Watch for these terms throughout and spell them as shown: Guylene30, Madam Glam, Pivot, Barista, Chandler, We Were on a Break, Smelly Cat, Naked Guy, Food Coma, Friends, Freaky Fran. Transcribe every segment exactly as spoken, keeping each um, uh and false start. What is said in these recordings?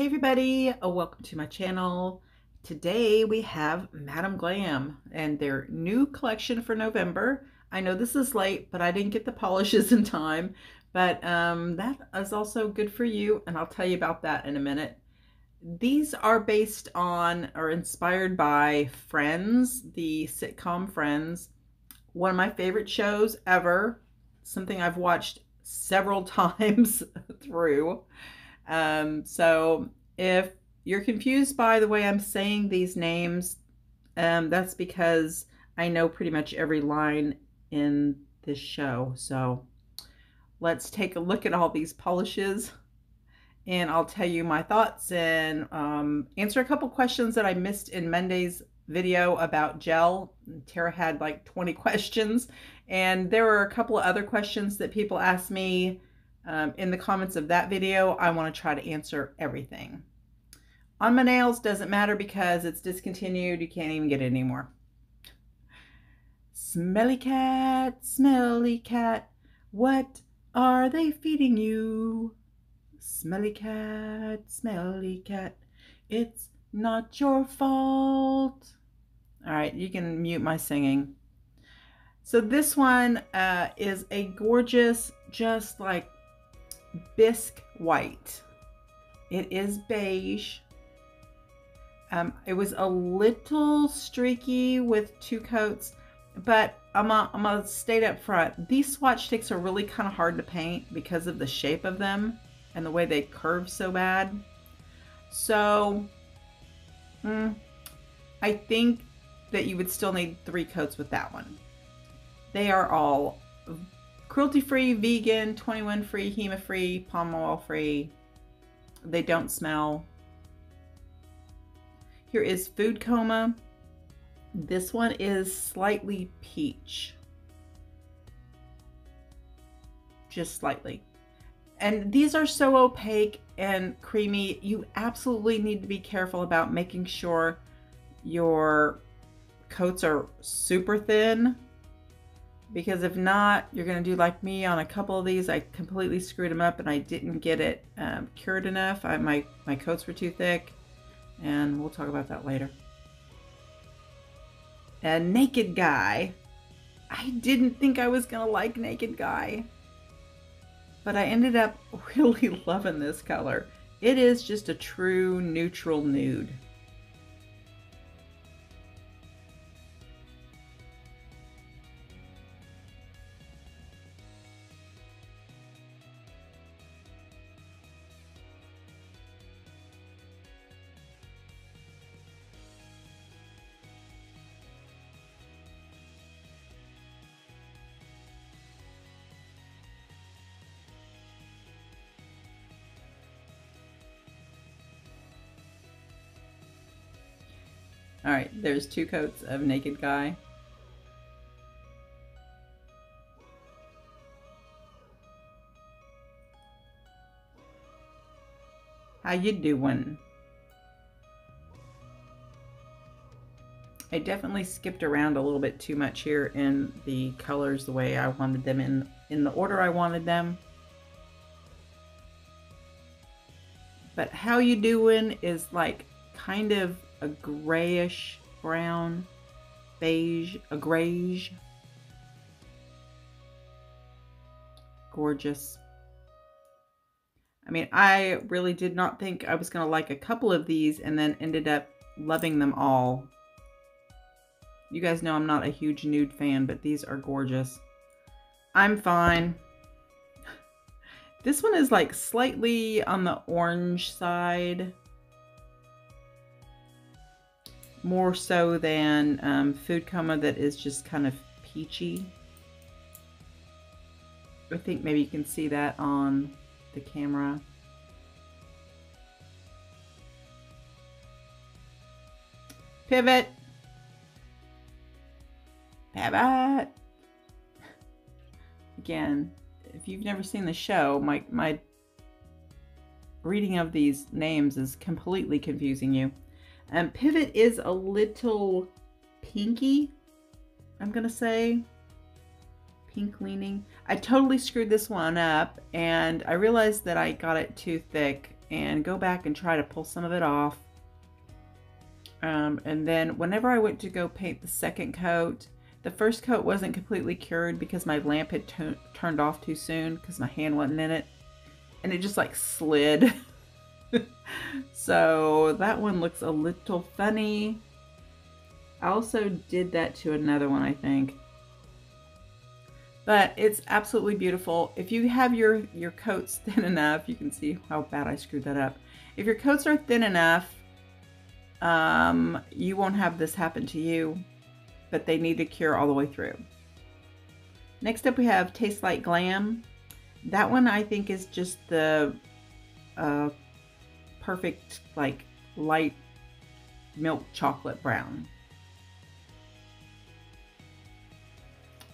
Hey everybody, welcome to my channel. Today we have Madam Glam and their new collection for November. I know this is late, but I didn't get the polishes in time, but um, that is also good for you, and I'll tell you about that in a minute. These are based on or inspired by Friends, the sitcom Friends, one of my favorite shows ever, something I've watched several times through. Um, so if you're confused by the way I'm saying these names, um, that's because I know pretty much every line in this show. So let's take a look at all these polishes and I'll tell you my thoughts and, um, answer a couple questions that I missed in Monday's video about gel. Tara had like twenty questions, and there were a couple of other questions that people asked me Um, in the comments of that video. I want to try to answer everything. On my nails, doesn't matter because it's discontinued. You can't even get it anymore. Smelly Cat, Smelly Cat, what are they feeding you? Smelly Cat, Smelly Cat, it's not your fault. All right, you can mute my singing. So this one uh, is a gorgeous, just like bisque white. It is beige. Um, it was a little streaky with two coats, but I'm gonna state up front, these swatch sticks are really kind of hard to paint because of the shape of them and the way they curve so bad. So mm, I think that you would still need three coats with that one. They are all cruelty-free, vegan, twenty-one free, HEMA-free, palm oil-free. They don't smell. Here is Food Coma. This one is slightly peach. Just slightly. And these are so opaque and creamy, you absolutely need to be careful about making sure your coats are super thin. Because if not, you're going to do like me on a couple of these. I completely screwed them up and I didn't get it um, cured enough. I, my, my coats were too thick, and we'll talk about that later. And Naked Guy. I didn't think I was going to like Naked Guy, but I ended up really loving this color. It is just a true neutral nude. All right, there's two coats of Naked Guy. How you doing? I definitely skipped around a little bit too much here in the colors, the way I wanted them in, in the order I wanted them. But how you doing is like kind of a grayish brown, beige, a grayish. Gorgeous. I mean, I really did not think I was gonna like a couple of these and then ended up loving them all. You guys know I'm not a huge nude fan, but these are gorgeous. I'm fine. This one is like slightly on the orange side, more so than um, Food Coma that is just kind of peachy. I think maybe you can see that on the camera. Pivot! Pivot! Again, if you've never seen the show, my, my reading of these names is completely confusing you. Um, Pivot is a little pinky, I'm going to say, pink leaning. I totally screwed this one up and I realized that I got it too thick and go back and try to pull some of it off. Um, and then whenever I went to go paint the second coat, the first coat wasn't completely cured because my lamp had turned off too soon because my hand wasn't in it, and it just like slid. So that one looks a little funny. I also did that to another one, I think. But it's absolutely beautiful. If you have your, your coats thin enough, you can see how bad I screwed that up. If your coats are thin enough, um, you won't have this happen to you, but they need to cure all the way through. Next up we have Tastes Like Glam. That one I think is just the uh, perfect like light milk chocolate brown.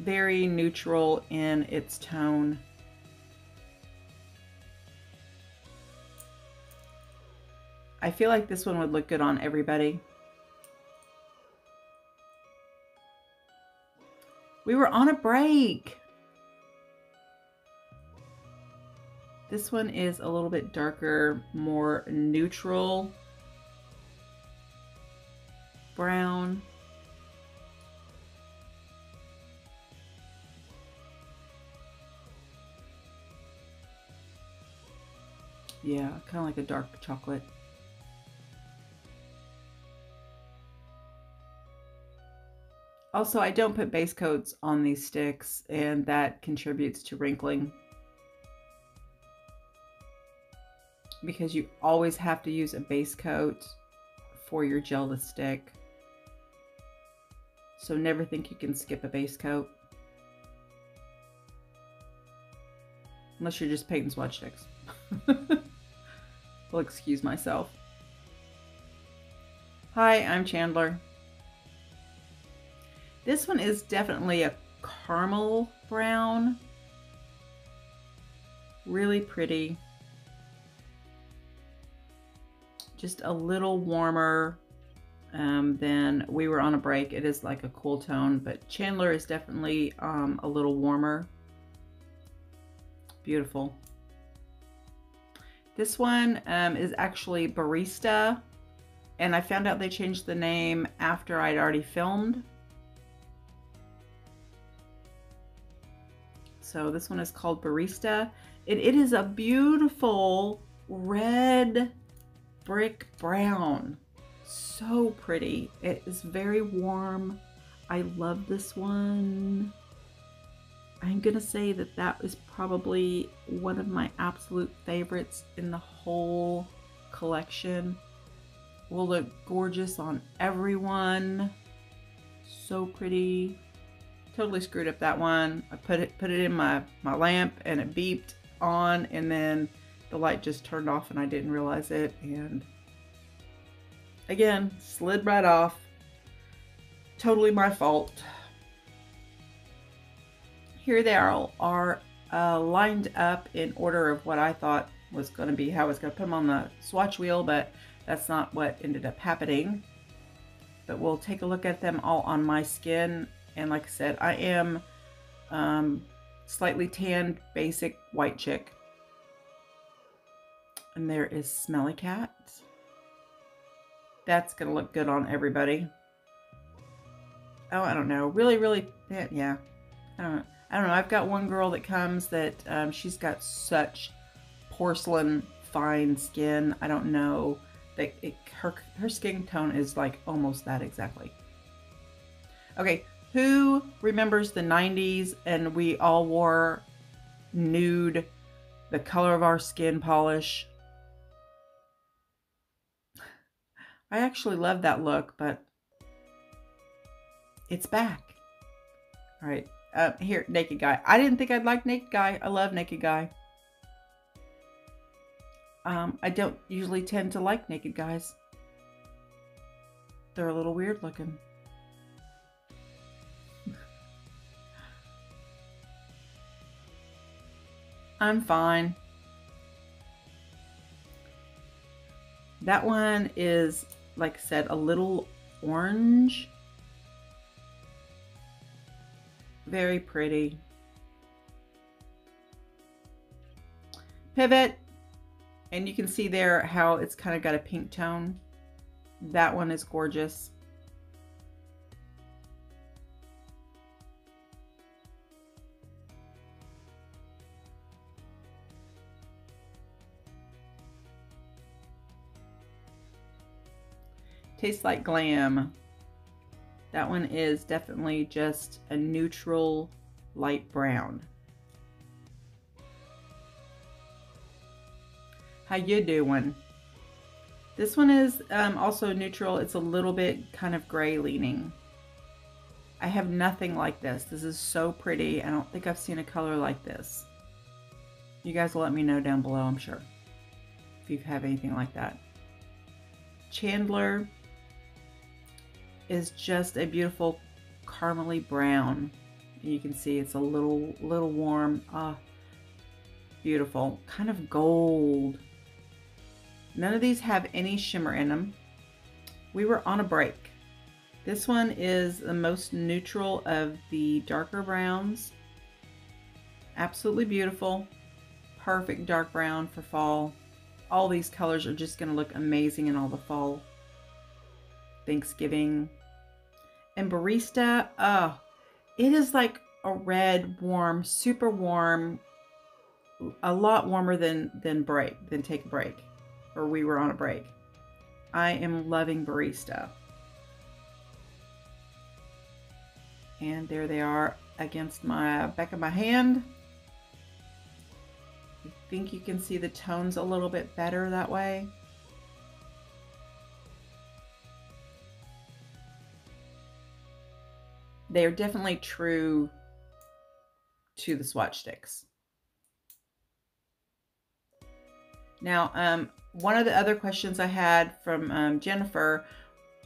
Very neutral in its tone. I feel like this one would look good on everybody. We Were on a Break. This one is a little bit darker, more neutral brown. Yeah, kind of like a dark chocolate. Also, I don't put base coats on these sticks, and that contributes to wrinkling, because you always have to use a base coat for your gel to stick. So never think you can skip a base coat. Unless you're just paint and swatch sticks. Well, excuse myself. Hi, I'm Chandler. This one is definitely a caramel brown. Really pretty. Just a little warmer um, than We Were on a Break. It is like a cool tone, but Chandler is definitely um, a little warmer. Beautiful. This one um, is actually Barista, and I found out they changed the name after I'd already filmed. So this one is called Barista. It, it is a beautiful red brick brown. So pretty. It is very warm. I love this one. I'm gonna say that that is probably one of my absolute favorites in the whole collection. Will look gorgeous on everyone. So pretty. Totally screwed up that one. I put it put it in my my lamp and it beeped on, and then the light just turned off and I didn't realize it, and again, slid right off. Totally my fault. Here they all are uh, lined up in order of what I thought was going to be how I was going to put them on the swatch wheel, but that's not what ended up happening. But we'll take a look at them all on my skin, and like I said, I am um, slightly tanned, basic white chick. And there is Smelly Cat. That's gonna look good on everybody. Oh, I don't know. Really, really, yeah. I don't know. I don't know. I've got one girl that comes that um, she's got such porcelain fine skin. I don't know that it, her her skin tone is like almost that exactly. Okay, who remembers the nineties and we all wore nude, the color of our skin polish? I actually love that look, but it's back. All right, uh, here, Naked Guy. I didn't think I'd like Naked Guy. I love Naked Guy. Um, I don't usually tend to like naked guys. They're a little weird looking. I'm fine. That one is, like I said, a little orange. Very pretty. Pivot. And you can see there how it's kind of got a pink tone. That one is gorgeous. Tastes Like Glam. That one is definitely just a neutral light brown. How you doing? This one is um, also neutral. It's a little bit kind of gray leaning. I have nothing like this. This is so pretty. I don't think I've seen a color like this. You guys will let me know down below, I'm sure, if you have anything like that. Chandler is just a beautiful caramely brown. You can see it's a little little warm. Ah, beautiful. Kind of gold. None of these have any shimmer in them. We Were on a Break. This one is the most neutral of the darker browns. Absolutely beautiful. Perfect dark brown for fall. All these colors are just going to look amazing in all the fall. Thanksgiving. And Barista, oh, it is like a red, warm, super warm, a lot warmer than than break than take a break, or We Were on a Break. I am loving Barista. And there they are against my back of my hand. I think you can see the tones a little bit better that way. They are definitely true to the swatch sticks. Now, um, one of the other questions I had from um, Jennifer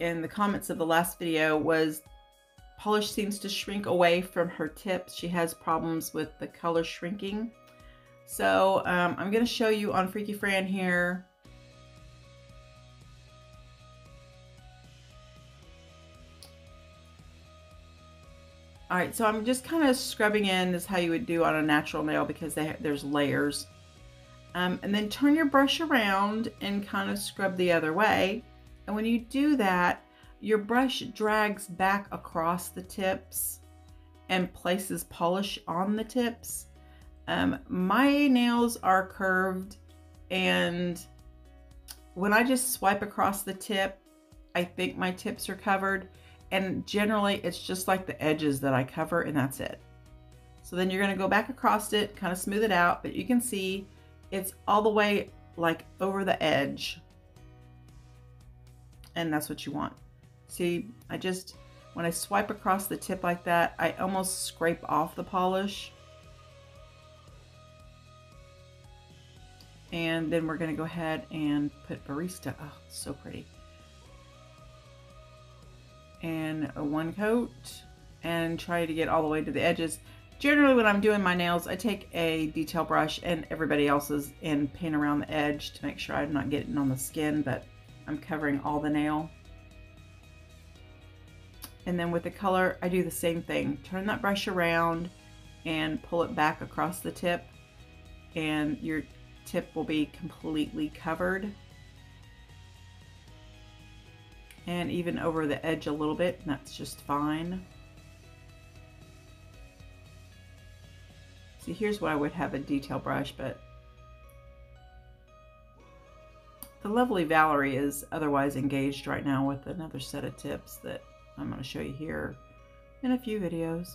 in the comments of the last video was, polish seems to shrink away from her tips. She has problems with the color shrinking. So um, I'm gonna show you on Freaky Fran here. All right, so I'm just kind of scrubbing in, is how you would do on a natural nail, because they, there's layers. Um, and then turn your brush around and kind of scrub the other way. And when you do that, your brush drags back across the tips and places polish on the tips. Um, my nails are curved, and when I just swipe across the tip, I think my tips are covered. And generally it's just like the edges that I cover, and that's it. So then you're going to go back across it, kind of smooth it out, but you can see it's all the way like over the edge, and that's what you want. See, I just, when I swipe across the tip like that, I almost scrape off the polish. And then we're going to go ahead and put Barista. Oh, it's so pretty. And a one coat, and try to get all the way to the edges. Generally when I'm doing my nails, I take a detail brush and everybody else's and paint around the edge to make sure I'm not getting on the skin, but I'm covering all the nail. And then with the color, I do the same thing. Turn that brush around and pull it back across the tip, and your tip will be completely covered. And even over the edge a little bit, and that's just fine. See, here's why I would have a detail brush, but the lovely Valerie is otherwise engaged right now with another set of tips that I'm going to show you here in a few videos.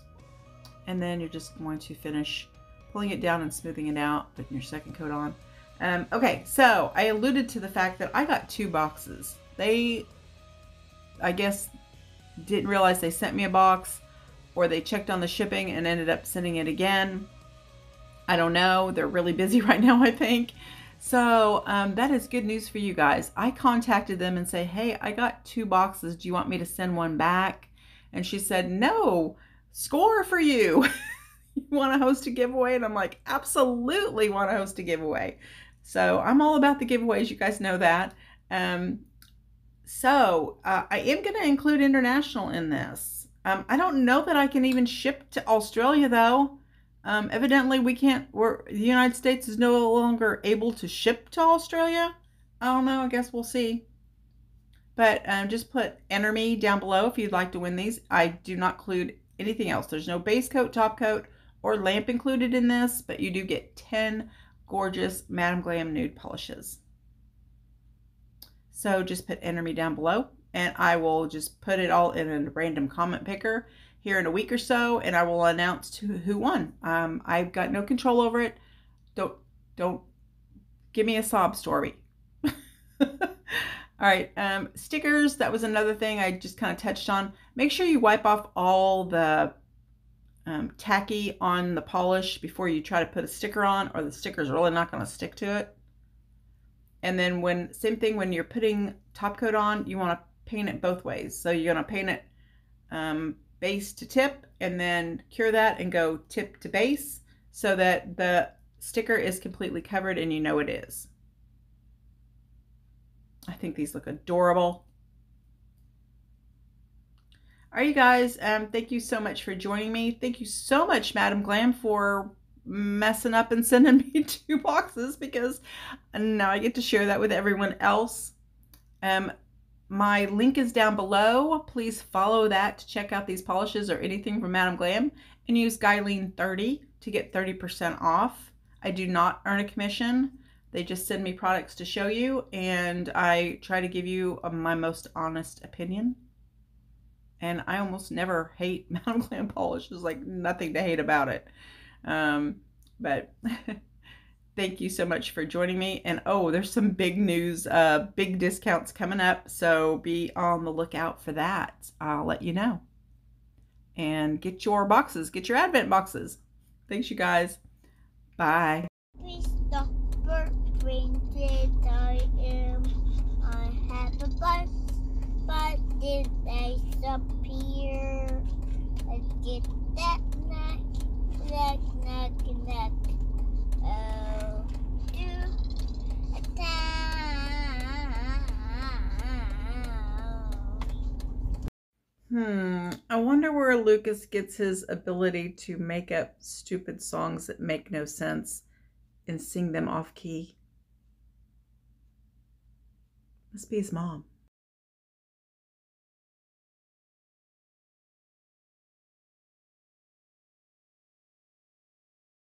And then you're just going to finish pulling it down and smoothing it out, putting your second coat on. Um, okay, so I alluded to the fact that I got two boxes. They, I guess, didn't realize they sent me a box, or they checked on the shipping and ended up sending it again. I don't know. They're really busy right now, I think. So um, that is good news for you guys. I contacted them and say, hey, I got two boxes. Do you want me to send one back? And she said, no, score for you. You want to host a giveaway? And I'm like, absolutely want to host a giveaway. So I'm all about the giveaways. You guys know that. Um, So uh, I am going to include international in this. Um, I don't know that I can even ship to Australia though. Um, evidently, we can't, we're, the United States is no longer able to ship to Australia. I don't know. I guess we'll see. But um, just put enter me down below if you'd like to win these. I do not include anything else. There's no base coat, top coat, or lamp included in this, but you do get ten gorgeous Madam Glam nude polishes. So just put enter me down below, and I will just put it all in a random comment picker here in a week or so, and I will announce to who won. Um, I've got no control over it. Don't, don't give me a sob story. All right, um, stickers, that was another thing I just kind of touched on. Make sure you wipe off all the um, tacky on the polish before you try to put a sticker on, or the sticker's really not gonna stick to it. And then when, same thing when you're putting top coat on, you wanna paint it both ways. So you're gonna paint it um, base to tip, and then cure that and go tip to base so that the sticker is completely covered and you know it is. I think these look adorable. All right, you guys, um, thank you so much for joining me. Thank you so much, Madam Glam, for messing up and sending me two boxes, because now I get to share that with everyone else. Um, my link is down below. Please follow that to check out these polishes or anything from Madam Glam, and use Guylene thirty to get thirty percent off. I do not earn a commission. They just send me products to show you, and I try to give you my most honest opinion. And I almost never hate Madam Glam polish. There's like nothing to hate about it. Um, but thank you so much for joining me. And oh, there's some big news, uh, big discounts coming up. So be on the lookout for that. I'll let you know. And get your boxes, get your Advent boxes. Thanks, you guys. Bye. I am. I have a bus, but did they disappear? Let's get that neck, neck, neck, neck. Oh, do Hmm. I wonder where Lucas gets his ability to make up stupid songs that make no sense and sing them off key. Must be his mom.